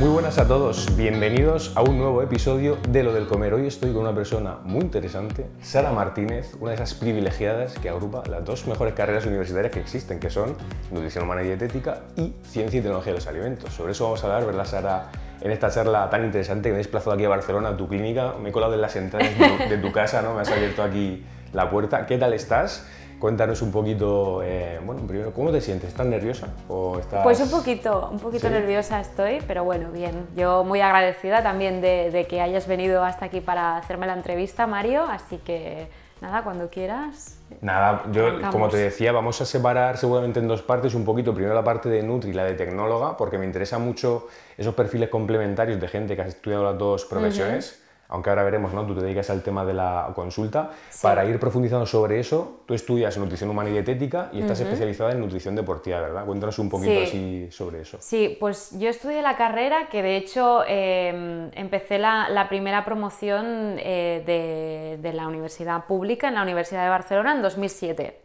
Muy buenas a todos, bienvenidos a un nuevo episodio de Lo del Comer. Hoy estoy con una persona muy interesante, Sara Martínez, una de esas privilegiadas que agrupa las dos mejores carreras universitarias que existen, que son Nutrición Humana y Dietética y Ciencia y Tecnología de los Alimentos. Sobre eso vamos a hablar, ¿verdad, Sara? En esta charla tan interesante que me he desplazado aquí a Barcelona, a tu clínica, me he colado en las entradas de tu casa, ¿no? Me has abierto aquí la puerta. ¿Qué tal estás? Cuéntanos un poquito, bueno, primero, ¿cómo te sientes? ¿Estás nerviosa o estás...? Pues un poquito sí. Nerviosa estoy, pero bueno, bien. Yo muy agradecida también de que hayas venido hasta aquí para hacerme la entrevista, Mario, así que nada, cuando quieras. Nada, yo arrancamos. Como te decía, vamos a separar seguramente en dos partes un poquito, primero la parte de Nutri, la de tecnóloga, porque me interesa mucho esos perfiles complementarios de gente que has estudiado las dos profesiones. Uh-huh. Aunque ahora veremos, ¿no? Tú te dedicas al tema de la consulta. Sí. Para ir profundizando sobre eso, tú estudias Nutrición Humana y Dietética y estás especializada en nutrición deportiva, ¿verdad? Cuéntanos un poquito así sobre eso. Sí, pues yo estudié la carrera que de hecho empecé la primera promoción de la universidad pública en la Universidad de Barcelona en 2007,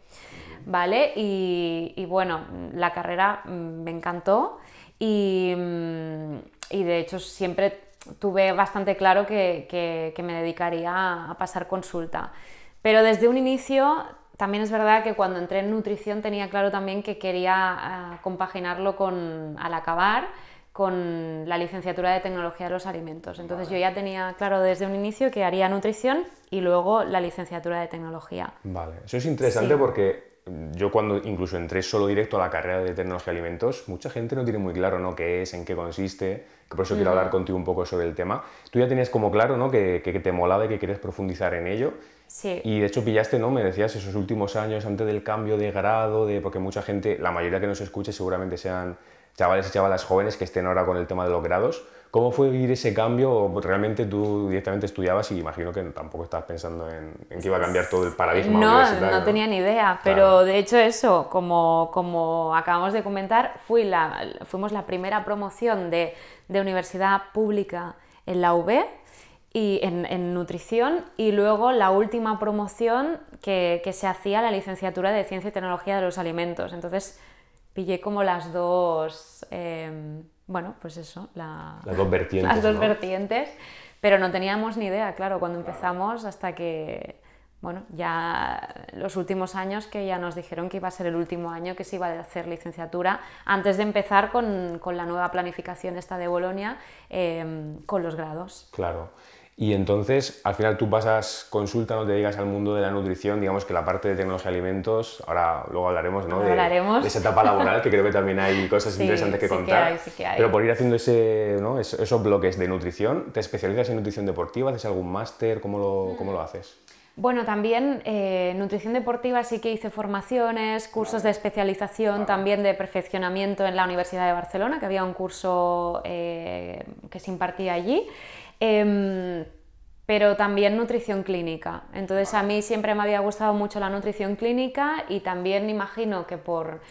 ¿vale? Y bueno, la carrera me encantó y de hecho siempre tuve bastante claro que me dedicaría a pasar consulta. Pero desde un inicio, también es verdad que cuando entré en nutrición tenía claro también que quería compaginarlo al acabar, con la licenciatura de Tecnología de los Alimentos. Entonces vale. Yo ya tenía claro desde un inicio que haría nutrición y luego la licenciatura de Tecnología. Vale, eso es interesante porque... Yo cuando incluso entré solo directo a la carrera de Tecnología de Alimentos, mucha gente no tiene muy claro, ¿no? Qué es, en qué consiste, que por eso quiero hablar contigo un poco sobre el tema. Tú ya tenías como claro, ¿no? que te molaba y que querías profundizar en ello. Sí. Y de hecho pillaste, ¿no? Me decías esos últimos años antes del cambio de grado, porque mucha gente, la mayoría que nos escuche seguramente sean chavales y chavalas jóvenes que estén ahora con el tema de los grados. ¿Cómo fue vivir ese cambio? ¿O realmente tú directamente estudiabas y imagino que tampoco estabas pensando en que iba a cambiar todo el paradigma universitario? No tenía ni idea, pero de hecho eso, como acabamos de comentar, fuimos la primera promoción de universidad pública en la UB y en nutrición, y luego la última promoción que se hacía la licenciatura de Ciencia y Tecnología de los Alimentos. Entonces pillé como las dos... bueno, pues eso, las dos vertientes, pero no teníamos ni idea, claro, cuando empezamos hasta que, bueno, ya los últimos años que ya nos dijeron que iba a ser el último año que se iba a hacer licenciatura, antes de empezar con la nueva planificación esta de Bolonia, con los grados. Claro. Y entonces, al final tú pasas consulta, no te dedicas al mundo de la nutrición, digamos que la parte de Tecnología de Alimentos, ahora luego hablaremos, ¿no? De esa etapa laboral, que creo que también hay cosas interesantes que contar. Sí que hay. Pero por ir haciendo ¿no? esos bloques de nutrición, ¿te especializas en nutrición deportiva? ¿Haces algún máster? ¿Cómo lo haces? Bueno, también nutrición deportiva sí que hice formaciones, cursos de especialización, también de perfeccionamiento en la Universidad de Barcelona, que había un curso que se impartía allí. Pero también nutrición clínica, entonces a mí siempre me había gustado mucho la nutrición clínica y también imagino que por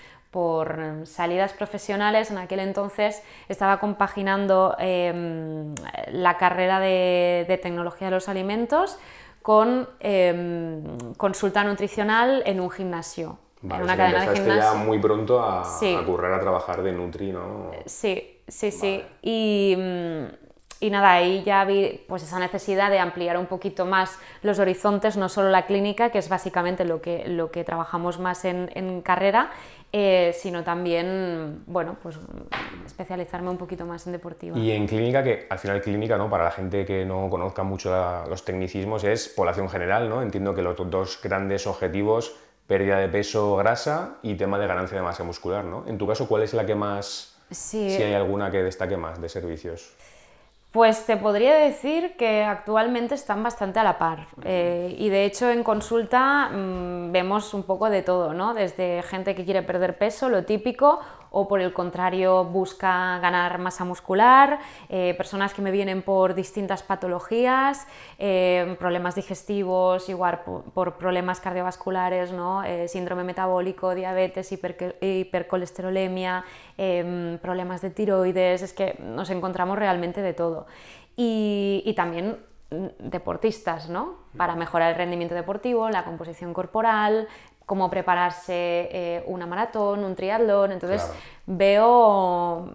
salidas profesionales en aquel entonces estaba compaginando la carrera de Tecnología de los Alimentos con consulta nutricional en un gimnasio, en una cadena de gimnasio. Ya muy pronto a currar, a trabajar de nutri, ¿no? Sí. Y nada, ahí ya vi pues esa necesidad de ampliar un poquito más los horizontes, no solo la clínica, que es básicamente lo que trabajamos más en carrera, sino también, bueno, pues especializarme un poquito más en deportiva. Y en clínica, que al final clínica, ¿no? Para la gente que no conozca mucho los tecnicismos, es población general, ¿no? Entiendo que los dos grandes objetivos, pérdida de peso, grasa y tema de ganancia de masa muscular, ¿no? En tu caso, ¿cuál es la que más, si hay alguna que destaque más de servicios? Pues te podría decir que actualmente están bastante a la par y de hecho en consulta vemos un poco de todo, ¿no? Desde gente que quiere perder peso, lo típico, o por el contrario busca ganar masa muscular, personas que me vienen por distintas patologías, problemas digestivos, igual por problemas cardiovasculares, ¿no? Síndrome metabólico, diabetes, hipercolesterolemia, problemas de tiroides, es que nos encontramos realmente de todo. Y también deportistas, ¿no? Para mejorar el rendimiento deportivo, la composición corporal, cómo prepararse una maratón, un triatlón. Entonces veo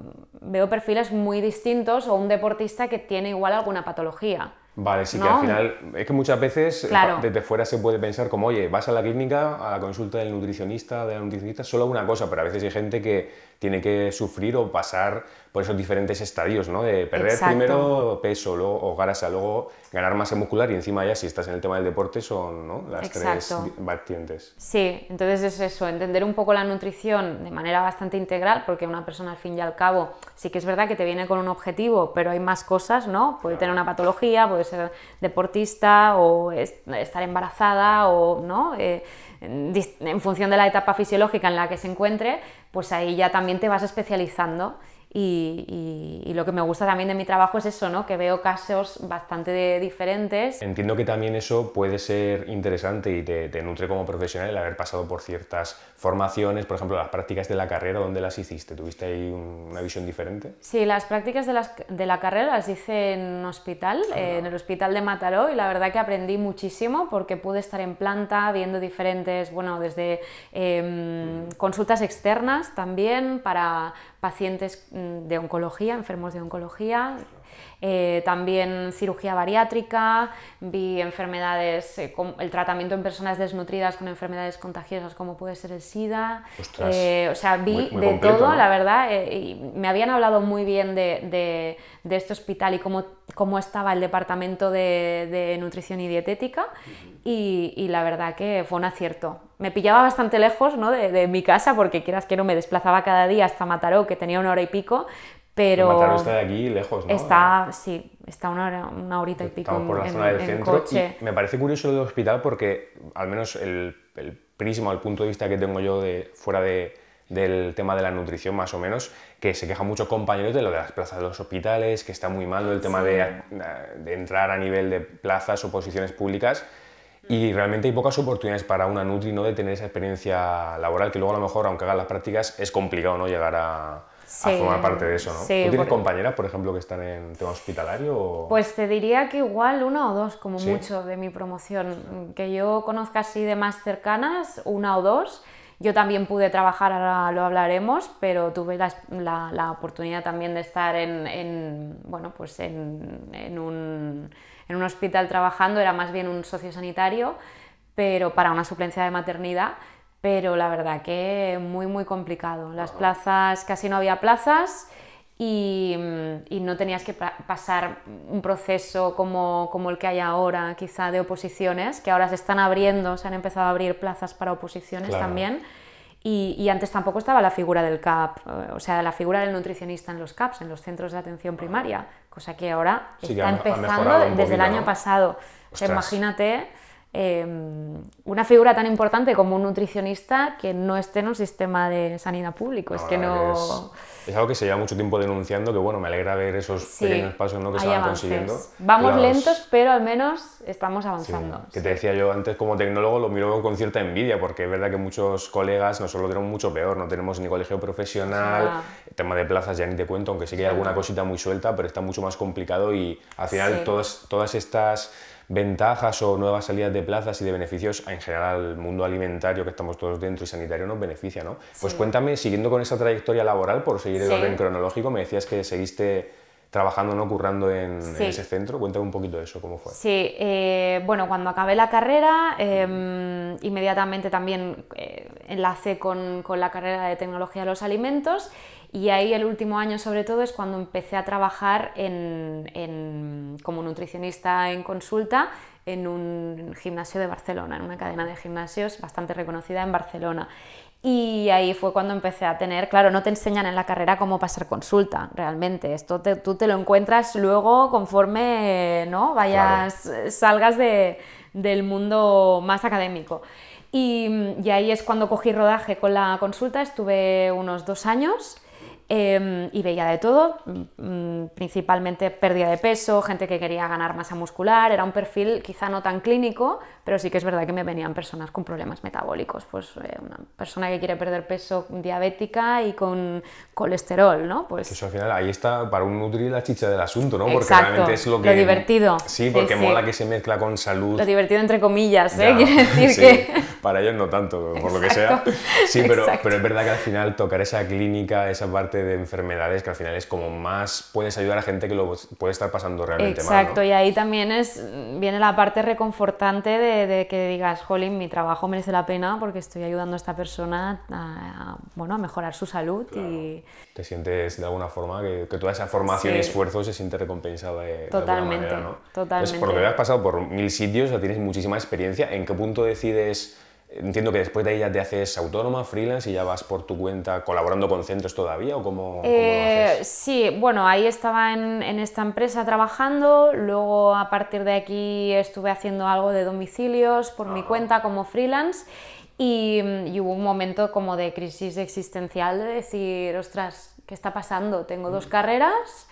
veo perfiles muy distintos o un deportista que tiene igual alguna patología. Vale, sí, ¿no? Que al final, es que muchas veces claro, desde fuera se puede pensar como, oye, vas a la clínica, a la consulta del nutricionista, de la nutricionista, solo una cosa, pero a veces hay gente que tiene que sufrir o pasar por esos diferentes estadios, ¿no? De perder exacto, primero peso luego, o grasa, luego ganar masa muscular y encima ya si estás en el tema del deporte son, ¿no? Las exacto, tres vertientes. Sí, entonces es eso, entender un poco la nutrición de manera bastante integral, porque una persona al fin y al cabo sí que es verdad que te viene con un objetivo, pero hay más cosas, ¿no? Puede claro, tener una patología, puede ser deportista o estar embarazada o, ¿no? En función de la etapa fisiológica en la que se encuentre, pues ahí ya también te vas especializando. Y lo que me gusta también de mi trabajo es eso, ¿no? Que veo casos bastante diferentes. Entiendo que también eso puede ser interesante y te nutre como profesional el haber pasado por ciertas formaciones, por ejemplo, las prácticas de la carrera, ¿dónde las hiciste? ¿Tuviste ahí una visión diferente? Sí, las prácticas de la carrera las hice en un hospital, en el hospital de Mataró, y la verdad que aprendí muchísimo porque pude estar en planta viendo diferentes, bueno, desde consultas externas también para pacientes de oncología, enfermos de oncología, también cirugía bariátrica, vi enfermedades, el tratamiento en personas desnutridas con enfermedades contagiosas como puede ser el SIDA. Ostras, o sea, vi muy de completo, todo, ¿no? La verdad, y me habían hablado muy bien de este hospital y cómo estaba el departamento de nutrición y dietética, y la verdad que fue un acierto. Me pillaba bastante lejos, ¿no? de mi casa, porque quieras que no, me desplazaba cada día hasta Mataró, que tenía 1 hora y pico, pero... Mataró está de aquí lejos, ¿no? Está, sí, está una horita y pico en coche. Estamos por la zona del centro y me parece curioso lo del hospital porque, al menos el prisma, el punto de vista que tengo yo del tema de la nutrición más o menos, que se quejan muchos compañeros de lo de las plazas de los hospitales, que está muy mal el tema sí, de entrar a nivel de plazas o posiciones públicas. Y realmente hay pocas oportunidades para una nutri, ¿no? De tener esa experiencia laboral, que luego a lo mejor, aunque hagan las prácticas, es complicado, ¿no? Llegar a formar parte de eso, ¿no? Sí, ¿tú tienes compañeras, por ejemplo, que están en tema hospitalario? O... Pues te diría que igual 1 o 2, como ¿sí? mucho, de mi promoción. Sí. Que yo conozca así de más cercanas, 1 o 2. Yo también pude trabajar, ahora lo hablaremos, pero tuve la oportunidad también de estar bueno, pues en un hospital trabajando, era más bien un sociosanitario, pero para una suplencia de maternidad, pero la verdad que muy, muy complicado. Las plazas, casi no había plazas y no tenías que pasar un proceso como el que hay ahora, quizá de oposiciones, que ahora se están abriendo, se han empezado a abrir plazas para oposiciones claro, también. Y antes tampoco estaba la figura del CAP, o sea, la figura del nutricionista en los CAPs, en los centros de atención primaria, cosa que ahora sí, está empezando desde poquito, el año ¿no? pasado. O sea, imagínate una figura tan importante como un nutricionista que no esté en un sistema de sanidad público. No, es que no... Es algo que se lleva mucho tiempo denunciando, que bueno, me alegra ver esos sí, pequeños pasos, ¿no? Que se van avances, consiguiendo. Vamos lentos, pero al menos estamos avanzando. Sí, que sí, te decía yo antes, como tecnólogo lo miro con cierta envidia, porque es verdad que muchos colegas nosotros lo tenemos mucho peor, no tenemos ni colegio profesional, el tema de plazas ya ni te cuento, aunque sí que hay alguna cosita muy suelta, pero está mucho más complicado y al final todas estas ventajas o nuevas salidas de plazas y de beneficios en general al mundo alimentario que estamos todos dentro y sanitario nos beneficia, ¿no? Pues cuéntame, siguiendo con esa trayectoria laboral, por seguir el orden cronológico, me decías que seguiste trabajando, ¿no? Currando en ese centro, cuéntame un poquito de eso, ¿cómo fue? Sí, bueno, cuando acabé la carrera, inmediatamente también enlacé con la carrera de Tecnología de los Alimentos. Y ahí el último año sobre todo es cuando empecé a trabajar como nutricionista en consulta en un gimnasio de Barcelona, en una cadena de gimnasios bastante reconocida en Barcelona. Y ahí fue cuando empecé a tener, claro, no te enseñan en la carrera cómo pasar consulta, realmente. Esto tú te lo encuentras luego conforme ¿no? salgas del mundo más académico. Y ahí es cuando cogí rodaje con la consulta, estuve unos 2 años. Y veía de todo, principalmente pérdida de peso, gente que quería ganar masa muscular, era un perfil quizá no tan clínico, pero sí que es verdad que me venían personas con problemas metabólicos, pues una persona que quiere perder peso diabética y con colesterol, ¿no? Pues... Eso al final, ahí está para un nutri la chicha del asunto, ¿no? Porque exacto, realmente es lo que... Lo divertido. Sí, porque sí, mola que se mezcla con salud. Lo divertido entre comillas, ¿eh? Quiere decir sí, que... Para ellos no tanto, por exacto, lo que sea. Sí, pero es verdad que al final tocar esa clínica, esa parte de enfermedades que al final es como más puedes ayudar a gente que lo puede estar pasando realmente mal, ¿no? Exacto, y ahí también viene la parte reconfortante de que digas, jolín, mi trabajo merece la pena porque estoy ayudando a esta persona a mejorar su salud. Claro. Y te sientes de alguna forma que toda esa formación y esfuerzo se siente recompensada de alguna manera, ¿no? Totalmente. Entonces, porque has pasado por 1000 sitios, tienes muchísima experiencia. ¿En qué punto decides? Entiendo que después de ahí ya te haces autónoma, freelance, y ya vas por tu cuenta colaborando con centros todavía, ¿o cómo lo haces? Sí, bueno, ahí estaba en esta empresa trabajando, luego a partir de aquí estuve haciendo algo de domicilios por mi cuenta como freelance, y hubo un momento como de crisis existencial de decir, ostras, ¿qué está pasando? Tengo 2 carreras,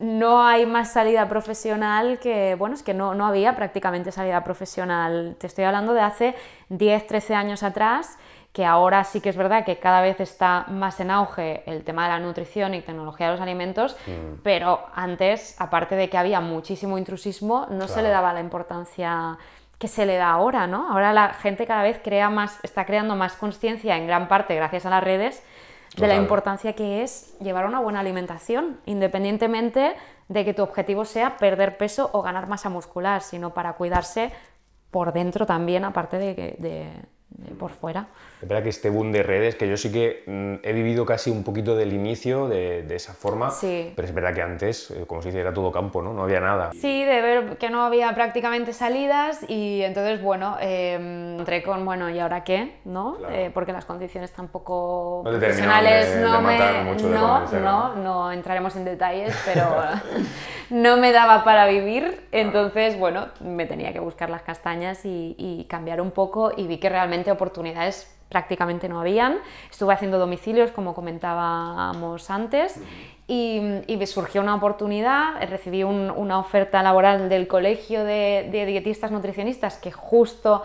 no hay más salida profesional que... Bueno, es que no había prácticamente salida profesional. Te estoy hablando de hace 10, 13 años atrás, que ahora sí que es verdad que cada vez está más en auge el tema de la nutrición y tecnología de los alimentos, pero antes, aparte de que había muchísimo intrusismo, no se le daba la importancia que se le da ahora, ¿no? Ahora la gente cada vez está creando más conciencia, en gran parte gracias a las redes, de la importancia que es llevar una buena alimentación, independientemente de que tu objetivo sea perder peso o ganar masa muscular, sino para cuidarse por dentro también, aparte de por fuera. Es verdad que este boom de redes, que yo sí que he vivido casi un poquito del inicio de esa forma, pero es verdad que antes, como se dice, era todo campo, ¿no? No había nada. Sí, de ver que no había prácticamente salidas, y entonces, bueno, entré con, bueno, ¿y ahora qué? ¿No? Claro. Porque las condiciones tampoco profesionales no entraremos en detalles, pero no me daba para vivir, entonces, bueno, me tenía que buscar las castañas y cambiar un poco, y vi que realmente oportunidades prácticamente no habían. Estuve haciendo domicilios, como comentábamos antes, y me surgió una oportunidad. Recibí una oferta laboral del colegio de dietistas nutricionistas que justo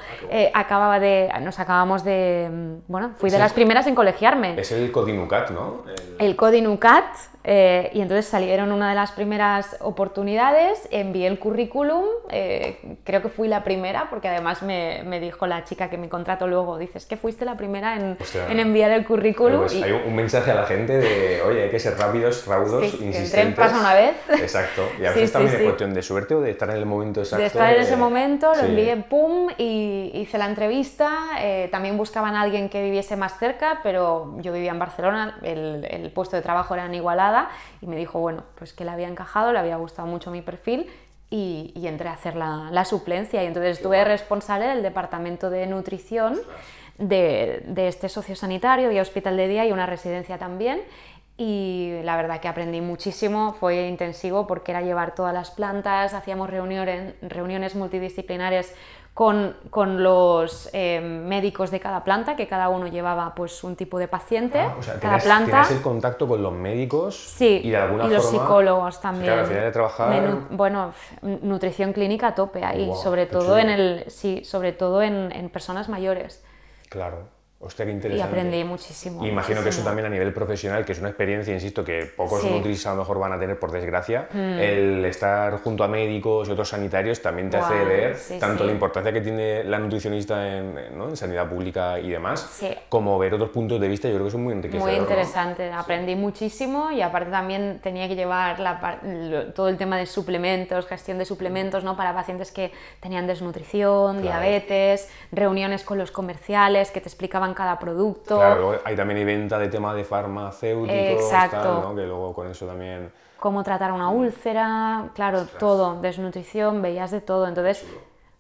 fui de las primeras en colegiarme. Es el Codinucat, ¿no? El Codinucat, y entonces salieron una de las primeras oportunidades. Envié el currículum, creo que fui la primera, porque además me dijo la chica que me contrató luego, dices que fuiste la primera en enviar el currículum. Pues, hay un mensaje a la gente de, oye, hay que ser rápidos, raudos, insistentes. El tren pasa una vez. Exacto. Y a veces también es cuestión de suerte o de estar en el momento exacto. De estar en ese momento, lo envié, pum, y hice la entrevista. También buscaban a alguien que viviese más cerca, pero yo vivía en Barcelona, el puesto de trabajo era en Igualada, y me dijo, bueno, pues que le había encajado, le había gustado mucho mi perfil, y entré a hacer la suplencia, y entonces estuve responsable del departamento de nutrición de este sociosanitario y hospital de día y una residencia también, y la verdad que aprendí muchísimo. Fue intensivo porque era llevar todas las plantas, hacíamos reuniones multidisciplinarias con los médicos de cada planta, que cada uno llevaba pues un tipo de paciente. O sea, cada planta. ¿Tenías el contacto con los médicos? Sí, y de alguna forma, los psicólogos también. Claro, al final de trabajar... nutrición clínica a tope ahí, sobre todo en personas mayores. Claro, hostia, qué interesante. Y aprendí muchísimo. Y imagino que eso también a nivel profesional, que es una experiencia, insisto, que pocos nutris a lo mejor van a tener, por desgracia, el estar junto a médicos y otros sanitarios también te hace ver la importancia que tiene la nutricionista en sanidad pública y demás, como ver otros puntos de vista. Yo creo que son muy enriquecedores. Muy interesante, ¿no? Aprendí muchísimo, y aparte también tenía que llevar todo el tema de suplementos, gestión de suplementos, ¿no? Para pacientes que tenían desnutrición, diabetes, reuniones con los comerciales que te explicaban cada producto. Claro, hay también venta de tema de farmacéuticos, tal, ¿no? Que luego con eso también... Cómo tratar una úlcera, claro, todo, desnutrición, veías de todo. Entonces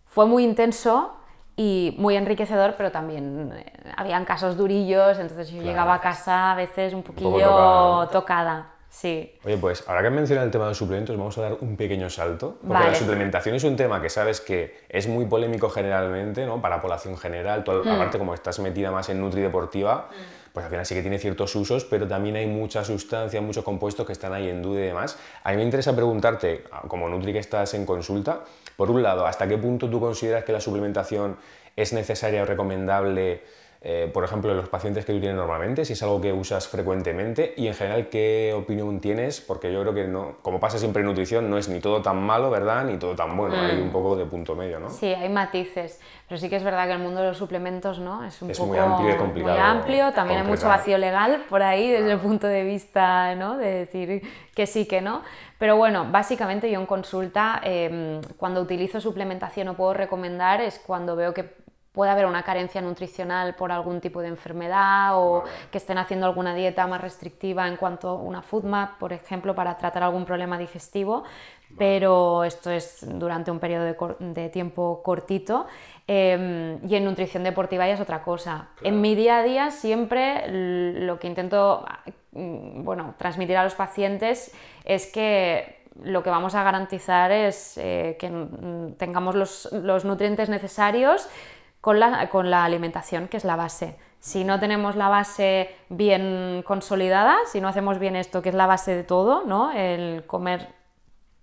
fue muy intenso y muy enriquecedor, pero también habían casos durillos, entonces yo llegaba a casa a veces un poquillo tocada. Sí. Oye, pues ahora que has mencionado el tema de los suplementos, vamos a dar un pequeño salto, porque la suplementación es un tema que sabes que es muy polémico generalmente, ¿no? Para la población general, aparte como estás metida más en nutri deportiva, pues al final sí que tiene ciertos usos, pero también hay muchas sustancias, muchos compuestos que están ahí en duda y demás. A mí me interesa preguntarte, como nutri que estás en consulta, por un lado, ¿hasta qué punto tú consideras que la suplementación es necesaria o recomendable por ejemplo, los pacientes que tú tienes normalmente, si es algo que usas frecuentemente, y en general, ¿qué opinión tienes? Porque yo creo que, no, como pasa siempre en nutrición, no es ni todo tan malo, ¿verdad?, ni todo tan bueno, hay un poco de punto medio, ¿no? Sí, hay matices, pero sí que es verdad que el mundo de los suplementos, ¿no?, es un poco muy amplio y complicado. Muy amplio, también hay mucho vacío legal por ahí desde el punto de vista, ¿no?, de decir que sí, que no. Pero bueno, básicamente yo en consulta, cuando utilizo suplementación o puedo recomendar, es cuando veo que puede haber una carencia nutricional por algún tipo de enfermedad o que estén haciendo alguna dieta más restrictiva en cuanto a una food map, por ejemplo, para tratar algún problema digestivo. Pero esto es durante un periodo de tiempo cortito, y en nutrición deportiva ya es otra cosa. Claro. En mi día a día siempre lo que intento, bueno, transmitir a los pacientes es que lo que vamos a garantizar es que tengamos los nutrientes necesarios con la alimentación, que es la base. Si no tenemos la base bien consolidada, si no hacemos bien esto, que es la base de todo, ¿no?, el comer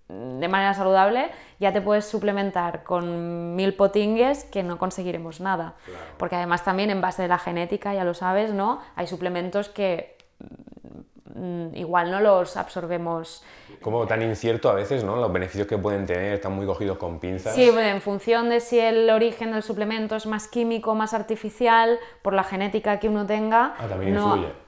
de manera saludable, ya te puedes suplementar con 1000 potingues que no conseguiremos nada. Claro. Porque además también en base de la genética, ya lo sabes, ¿no?, hay suplementos que igual no los absorbemos. Como tan incierto a veces, ¿no?, los beneficios que pueden tener, están muy cogidos con pinzas. Sí, bueno, en función de si el origen del suplemento es más químico, más artificial, por la genética que uno tenga, también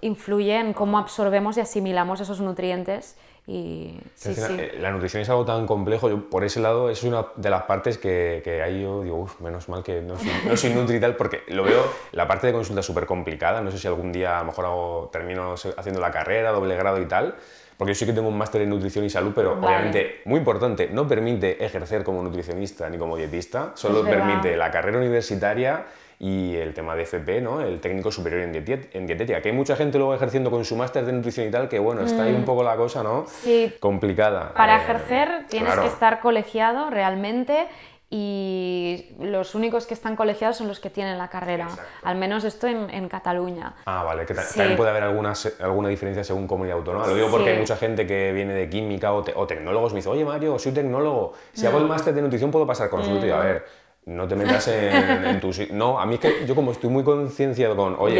influye en cómo absorbemos y asimilamos esos nutrientes. Y sí, la nutrición es algo tan complejo, yo por ese lado es una de las partes que ahí yo digo, uff, menos mal que no soy nutri tal, porque lo veo, la parte de consulta es súper complicada, no sé si algún día a lo mejor termino haciendo la carrera, doble grado y tal, porque yo sí que tengo un máster en nutrición y salud, pero obviamente, muy importante, no permite ejercer como nutricionista ni como dietista, solo permite la carrera universitaria y el tema de FP, ¿no?, el técnico superior en dietética, que hay mucha gente luego ejerciendo con su máster de nutrición y tal, que bueno, está ahí un poco la cosa, ¿no?, sí, complicada. Para ejercer tienes que estar colegiado realmente, y los únicos que están colegiados son los que tienen la carrera. Exacto. Al menos esto en Cataluña. Ah, vale, que también puede haber alguna diferencia según comunidad autónoma. Lo digo porque hay mucha gente que viene de química o tecnólogos, me dice, oye Mario, soy tecnólogo, si hago el máster de nutrición puedo pasar consulta, y a ver, no te metas en tu... No, a mí es que yo, como estoy muy concienciado con... Oye,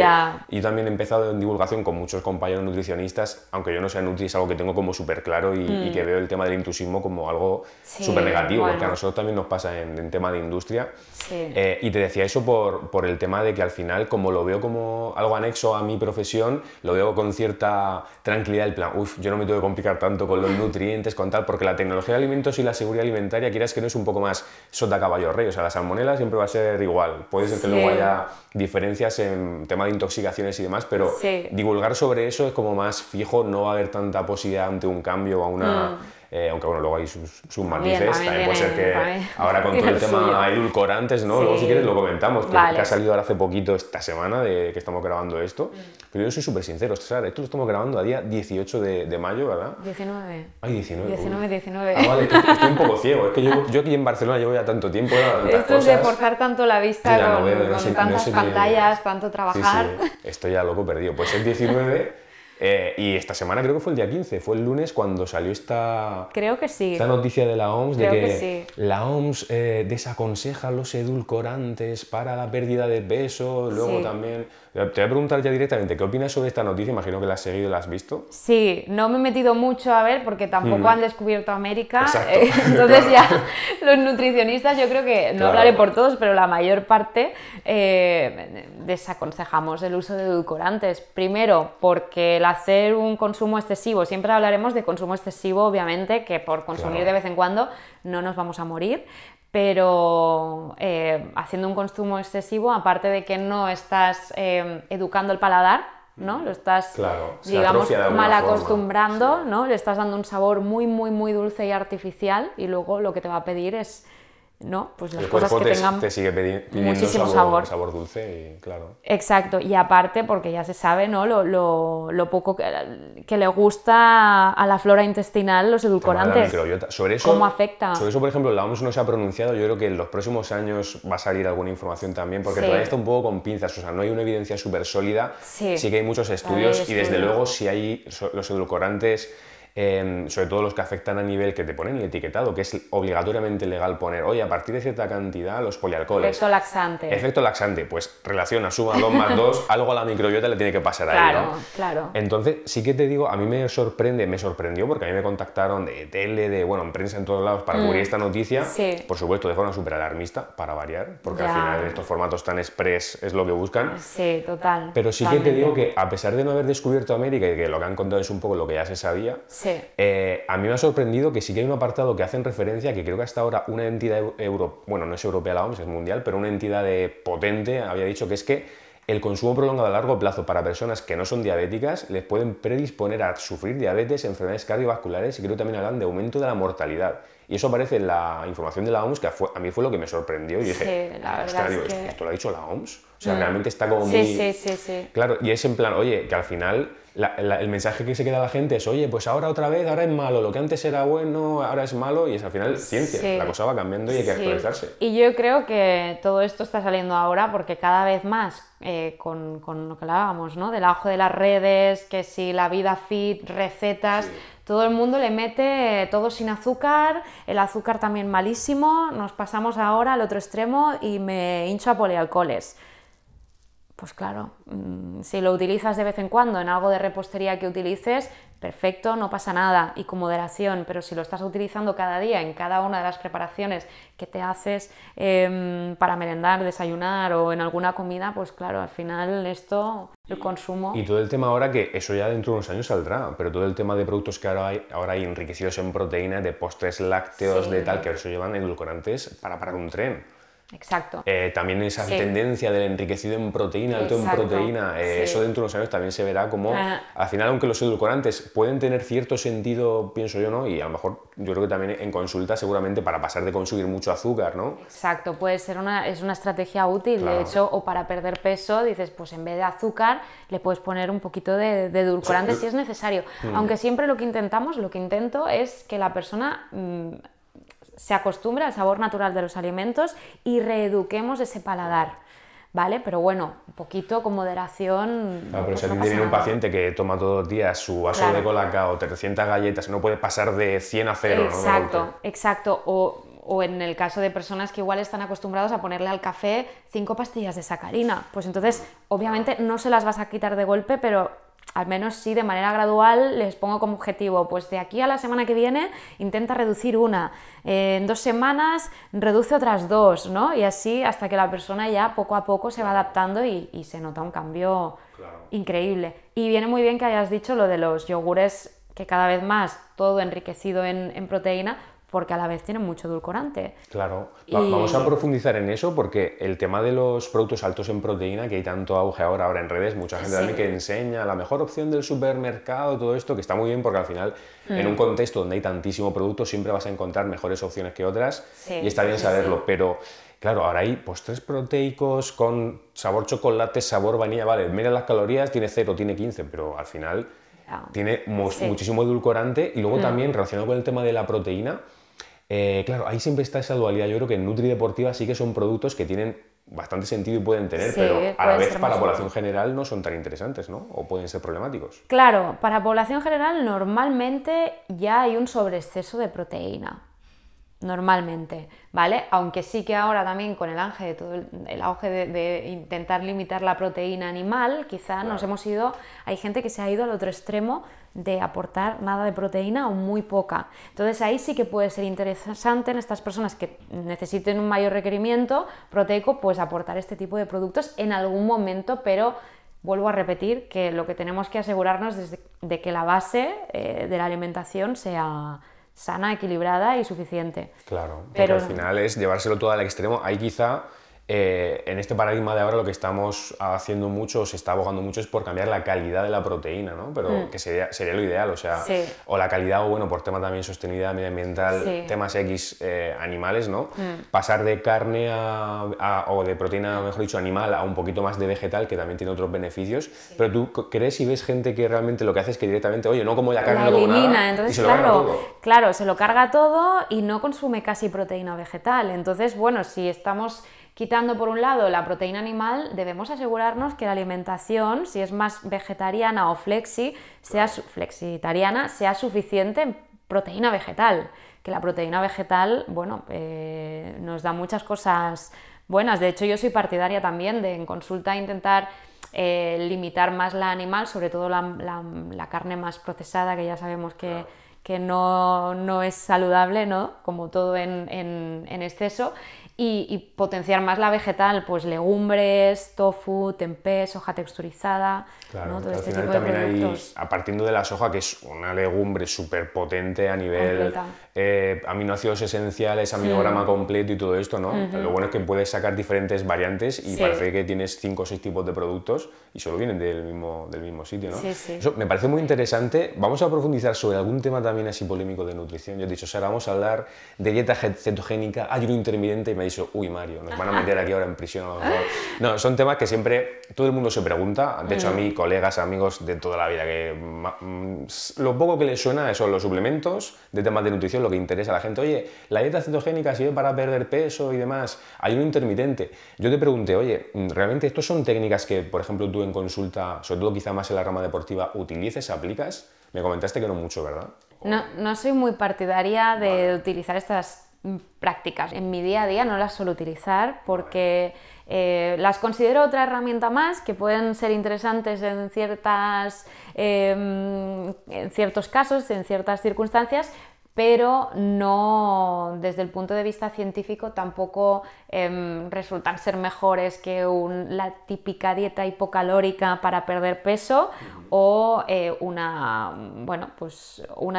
yo también he empezado en divulgación con muchos compañeros nutricionistas, aunque yo no sea nutri, es algo que tengo como súper claro y que veo el tema del intrusismo como algo súper negativo, porque a nosotros también nos pasa en tema de industria. Sí. Y te decía eso por el tema de que al final, como lo veo como algo anexo a mi profesión, lo veo con cierta tranquilidad, el plan, uff, yo no me tengo que complicar tanto con los nutrientes, con tal, porque la tecnología de alimentos y la seguridad alimentaria, quieras que no, es un poco más sota caballo rey, o sea, las salmonela siempre va a ser igual, puede ser que luego haya diferencias en tema de intoxicaciones y demás, pero divulgar sobre eso es como más fijo, no va a haber tanta posibilidad ante un cambio a una... aunque bueno, luego hay sus matices, también puede ser que ahora con todo el tema edulcorantes, ¿no? Luego si quieres lo comentamos, que ha salido ahora hace poquito, esta semana, de que estamos grabando esto, pero yo soy súper sincero, Sara, esto lo estamos grabando a día 18 de mayo, ¿verdad? 19. Ay, 19. 19. Ah, vale, estoy un poco ciego, es que yo aquí en Barcelona llevo ya tanto tiempo. Esto es de forzar tanto la vista con tantas pantallas, tanto trabajar. Sí. Estoy ya loco perdido, pues es 19... y esta semana creo que fue el día 15, fue el lunes cuando salió esta noticia de la OMS, creo de que la OMS desaconseja los edulcorantes para la pérdida de peso, luego también... Te voy a preguntar ya directamente, ¿qué opinas sobre esta noticia? Imagino que la has seguido y la has visto. Sí, no me he metido mucho a ver porque tampoco han descubierto América. Entonces ya los nutricionistas, yo creo que, no hablaré por todos, pero la mayor parte desaconsejamos el uso de edulcorantes. Primero, porque el hacer un consumo excesivo, siempre hablaremos de consumo excesivo, obviamente, que por consumir de vez en cuando no nos vamos a morir, pero haciendo un consumo excesivo, aparte de que no estás educando el paladar, ¿no? Lo estás, digamos, mal acostumbrando, ¿no? Le estás dando un sabor muy, muy, muy dulce y artificial, y luego lo que te va a pedir es, ¿no?, pues las cosas que tengan muchísimo sabor dulce, y exacto, y aparte porque ya se sabe, ¿no?, lo poco que le gusta a la flora intestinal los edulcorantes, sobre eso, cómo afecta. Sobre eso, por ejemplo, la OMS no se ha pronunciado, yo creo que en los próximos años va a salir alguna información también, porque todavía está un poco con pinzas, o sea, no hay una evidencia súper sólida, sí que hay muchos estudios, y desde luego si hay los edulcorantes sobre todo los que afectan a nivel que te ponen el etiquetado, que es obligatoriamente legal poner, oye, a partir de cierta cantidad los polialcoholes. Efecto laxante. Efecto laxante, pues relaciona, suma 2 más 2, algo a la microbiota le tiene que pasar ahí, ¿no? Claro. Entonces, sí que te digo, a mí me sorprendió, porque a mí me contactaron de tele, bueno, en prensa en todos lados para cubrir esta noticia, por supuesto de forma súper alarmista, para variar, porque al final estos formatos tan express es lo que buscan. Sí, total. Pero sí que te digo que a pesar de no haber descubierto América y que lo que han contado es un poco lo que ya se sabía, a mí me ha sorprendido que sí que hay un apartado que hacen referencia, que creo que hasta ahora una entidad, bueno, no es europea la OMS, es mundial, pero una entidad potente había dicho que es que el consumo prolongado a largo plazo para personas que no son diabéticas les pueden predisponer a sufrir diabetes, enfermedades cardiovasculares y creo que también hablan de aumento de la mortalidad. Y eso aparece en la información de la OMS, que a mí fue lo que me sorprendió. Y dije, ¿esto lo ha dicho la OMS? O sea, realmente está como muy... Claro, y es en plan, oye, que al final el mensaje que se queda a la gente es, oye, pues ahora otra vez, ahora es malo, lo que antes era bueno, ahora es malo, y es al final ciencia, la cosa va cambiando y hay que actualizarse. Y yo creo que todo esto está saliendo ahora porque cada vez más, con lo que hablábamos, ¿no? Del auge de las redes, que si la vida fit, recetas... Todo el mundo le mete todo sin azúcar, el azúcar también malísimo, nos pasamos ahora al otro extremo y me hincho a polialcoholes. Pues claro, si lo utilizas de vez en cuando en algo de repostería que utilices, perfecto, no pasa nada y con moderación, pero si lo estás utilizando cada día en cada una de las preparaciones que te haces para merendar, desayunar o en alguna comida, pues claro, al final esto... El consumo. Y todo el tema ahora, que eso ya dentro de unos años saldrá, pero todo el tema de productos que ahora hay enriquecidos en proteínas, de postres lácteos, de tal, que eso llevan edulcorantes para parar un tren. Exacto. También esa tendencia del enriquecido en proteína, alto en proteína, eso dentro de unos años también se verá como, al final, aunque los edulcorantes pueden tener cierto sentido, pienso yo, ¿no? Y a lo mejor yo creo que también en consulta seguramente para pasar de consumir mucho azúcar, ¿no? Exacto, puede ser es una estrategia útil, de hecho, o para perder peso, dices, pues en vez de azúcar le puedes poner un poquito de edulcorante si es necesario. Aunque siempre lo que intento es que la persona... se acostumbra al sabor natural de los alimentos y reeduquemos ese paladar, ¿vale? Pero bueno, un poquito con moderación... Claro, pero si a ti viene un paciente que toma todos los días su vaso de colacao, 300 galletas, no puede pasar de 100 a 0, exacto, ¿no? Exacto, o en el caso de personas que igual están acostumbrados a ponerle al café 5 pastillas de sacarina, pues entonces, obviamente, no se las vas a quitar de golpe, pero... al menos sí, de manera gradual, les pongo como objetivo, pues de aquí a la semana que viene intenta reducir una, en 2 semanas reduce otras 2, ¿no? Y así hasta que la persona ya poco a poco se va adaptando y se nota un cambio increíble. Y viene muy bien que hayas dicho lo de los yogures, que cada vez más todo enriquecido en proteína, porque a la vez tienen mucho edulcorante. Claro, vamos a profundizar en eso, porque el tema de los productos altos en proteína, que hay tanto auge ahora en redes, mucha gente también que enseña la mejor opción del supermercado, todo esto, que está muy bien porque al final en un contexto donde hay tantísimo producto siempre vas a encontrar mejores opciones que otras y está bien saberlo, pero... Claro, ahora hay postres proteicos con sabor chocolate, sabor vainilla, vale, mira las calorías, tiene 0, tiene 15, pero al final tiene muchísimo edulcorante y luego también relacionado con el tema de la proteína, claro, ahí siempre está esa dualidad. Yo creo que en Nutri Deportiva sí que son productos que tienen bastante sentido y pueden tener, pero a la vez para la población general no son tan interesantes, ¿no? O pueden ser problemáticos. Claro, para población general normalmente ya hay un sobreexceso de proteína. Normalmente, ¿vale? Aunque sí que ahora también con el auge de todo el auge de intentar limitar la proteína animal, quizá nos hemos ido, hay gente que se ha ido al otro extremo de aportar nada de proteína o muy poca. Entonces ahí sí que puede ser interesante en estas personas que necesiten un mayor requerimiento proteico, pues aportar este tipo de productos en algún momento, pero vuelvo a repetir que lo que tenemos que asegurarnos es de que la base de la alimentación sea... sana, equilibrada y suficiente. Claro, pero al final es llevárselo todo al extremo. Ahí quizá, en este paradigma de ahora, lo que estamos haciendo mucho, se está abogando mucho, es por cambiar la calidad de la proteína, ¿no? Pero que sería lo ideal, o sea, o la calidad, o bueno, por tema también de sostenibilidad medioambiental, temas X, animales, ¿no? Pasar de carne o de proteína, mejor dicho, animal, a un poquito más de vegetal, que también tiene otros beneficios, pero tú crees y ves gente que realmente lo que hace es que directamente, oye, no como la carne, no como nada, entonces, y se lo carga todo. Claro, se lo carga todo y no consume casi proteína vegetal, entonces, bueno, si estamos Quitando por un lado la proteína animal, debemos asegurarnos que la alimentación, si es más vegetariana o flexi, flexitariana, sea suficiente en proteína vegetal, que la proteína vegetal, bueno, nos da muchas cosas buenas. De hecho, yo soy partidaria también de en consulta intentar limitar más la animal, sobre todo la carne más procesada, que ya sabemos que no es saludable, ¿no? Como todo en exceso. Y potenciar más la vegetal, pues legumbres, tofu, tempé, soja texturizada, claro, ¿no? Todo este tipo de productos. Hay, partiendo de la soja, que es una legumbre súper potente a nivel aminoácidos esenciales, aminograma completo y todo esto, ¿no? Lo bueno es que puedes sacar diferentes variantes y parece que tienes 5 o 6 tipos de productos y solo vienen del mismo sitio, ¿no? Eso me parece muy interesante. Vamos a profundizar sobre algún tema también así polémico de nutrición. Yo he dicho, Sara, vamos a hablar de dieta cetogénica, ayuno intermitente, y me uy, Mario, nos van a meter aquí ahora en prisión. No, son temas que siempre todo el mundo se pregunta. De hecho, a mí, colegas, amigos de toda la vida, que lo poco que les suena son los suplementos de temas de nutrición, lo que interesa a la gente. Oye, ¿la dieta cetogénica sirve para perder peso y demás? Ayuno intermitente. Yo te pregunté, oye, ¿realmente estos son técnicas que, por ejemplo, tú en consulta, sobre todo quizá más en la rama deportiva, utilices, aplicas? Me comentaste que no mucho, ¿verdad? No soy muy partidaria de utilizar estas prácticas. En mi día a día no las suelo utilizar porque las considero otra herramienta más que pueden ser interesantes en ciertos casos, en ciertas circunstancias, pero no, desde el punto de vista científico tampoco resultan ser mejores que la típica dieta hipocalórica para perder peso o una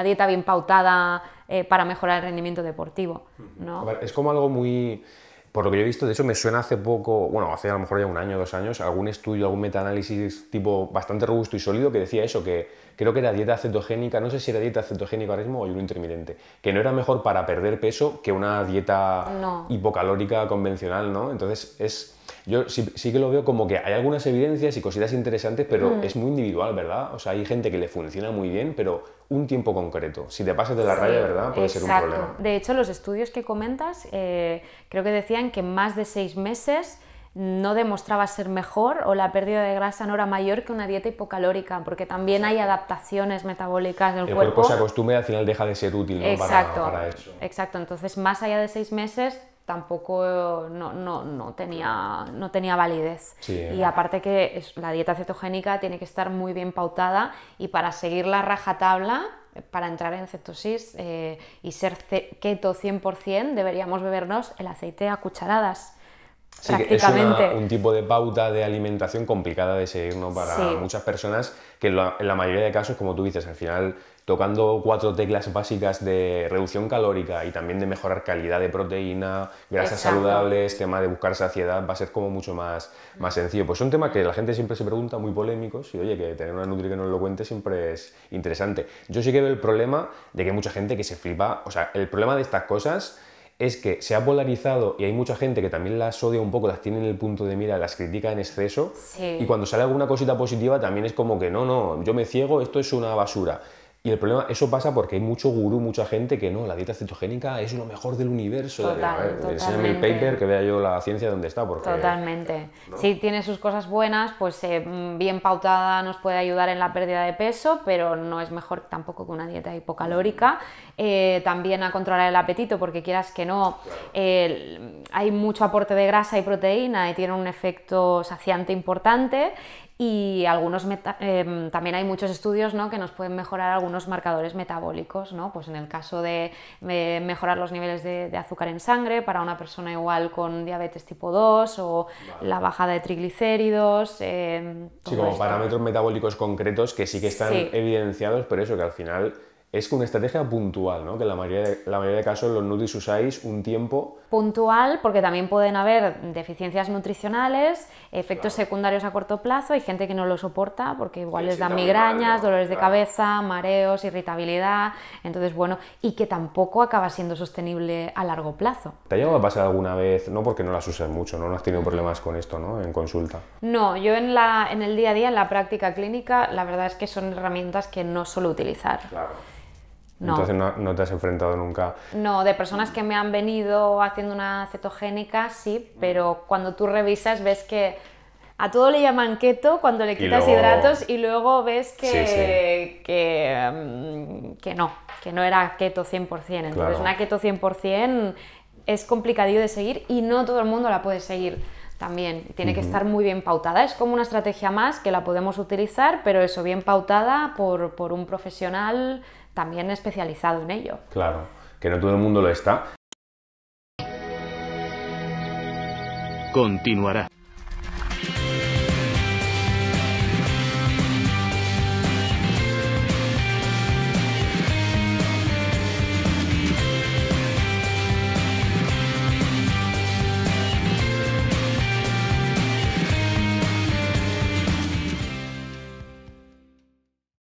dieta bien pautada para mejorar el rendimiento deportivo, ¿no? A ver, es como algo muy... Por lo que yo he visto, de hecho me suena hace poco, bueno, hace a lo mejor ya 1 año, 2 años, algún estudio, algún metaanálisis tipo bastante robusto y sólido que decía eso, que creo que era dieta cetogénica, no sé si era dieta cetogénica ahora mismo o ayuno intermitente, que no era mejor para perder peso que una dieta hipocalórica convencional, ¿no? Entonces es... Yo sí que lo veo como que hay algunas evidencias y cositas interesantes, pero es muy individual, ¿verdad? O sea, hay gente que le funciona muy bien, pero un tiempo concreto. Si te pasas de la raya, ¿verdad? Puede ser un problema. De hecho, los estudios que comentas creo que decían que más de 6 meses no demostraba ser mejor o la pérdida de grasa no era mayor que una dieta hipocalórica, porque también hay adaptaciones metabólicas del cuerpo. El cuerpo se acostumbra y al final deja de ser útil, ¿no? Para eso. Exacto. Entonces, más allá de 6 meses... tampoco no tenía validez. Y aparte que la dieta cetogénica tiene que estar muy bien pautada y para seguir la rajatabla, para entrar en cetosis y ser keto 100% deberíamos bebernos el aceite a cucharadas. Sí, prácticamente. Es un tipo de pauta de alimentación complicada de seguir, ¿no? Para muchas personas que en la mayoría de casos, como tú dices, al final tocando 4 teclas básicas de reducción calórica y también de mejorar calidad de proteína, grasas saludables, tema de buscar saciedad, va a ser como mucho más sencillo. Pues es un tema que la gente siempre se pregunta, muy polémicos, y oye, que tener una nutri que nos lo cuente siempre es interesante. Yo sí que veo el problema de que hay mucha gente que se flipa, o sea, el problema de estas cosas es que se ha polarizado y hay mucha gente que también las odia un poco, las tiene en el punto de mira, las critica en exceso y cuando sale alguna cosita positiva también es como que no, yo me ciego, esto es una basura. Y el problema, eso pasa porque hay mucho gurú, mucha gente que no, la dieta cetogénica es lo mejor del universo. Enséñame el paper que vea yo la ciencia donde está. Porque, totalmente. ¿No? Sí, tiene sus cosas buenas, pues bien pautada nos puede ayudar en la pérdida de peso, pero no es mejor tampoco que una dieta hipocalórica. También a controlar el apetito, porque quieras que no, hay mucho aporte de grasa y proteína y tiene un efecto saciante importante. Y algunos también hay muchos estudios, ¿no?, que nos pueden mejorar algunos marcadores metabólicos, ¿no? Pues en el caso de mejorar los niveles de azúcar en sangre para una persona igual con diabetes tipo 2 o la bajada de triglicéridos. Sí, como parámetros metabólicos concretos que sí que están evidenciados, pero eso que al final es una estrategia puntual, ¿no? Que en la mayoría de casos los nutris usáis un tiempo... Puntual, porque también pueden haber deficiencias nutricionales, efectos secundarios a corto plazo, hay gente que no lo soporta porque igual les dan migrañas, dolores de cabeza, mareos, irritabilidad, entonces bueno, y que tampoco acaba siendo sostenible a largo plazo. ¿Te ha llegado a pasar alguna vez, no porque no las usas mucho, no has tenido problemas con esto, ¿no?, en consulta? No, yo en el día a día, en la práctica clínica, la verdad es que son herramientas que no suelo utilizar. Claro. No. Entonces no te has enfrentado nunca. No, de personas que me han venido haciendo una cetogénica, sí, pero cuando tú revisas ves que a todo le llaman keto cuando le quitas hidratos y luego ves que, que no era keto 100%. Entonces una keto 100% es complicadillo de seguir y no todo el mundo la puede seguir. También tiene que estar muy bien pautada, es como una estrategia más que la podemos utilizar, pero eso, bien pautada por un profesional también especializado en ello. Claro, que no todo el mundo lo está. Continuará.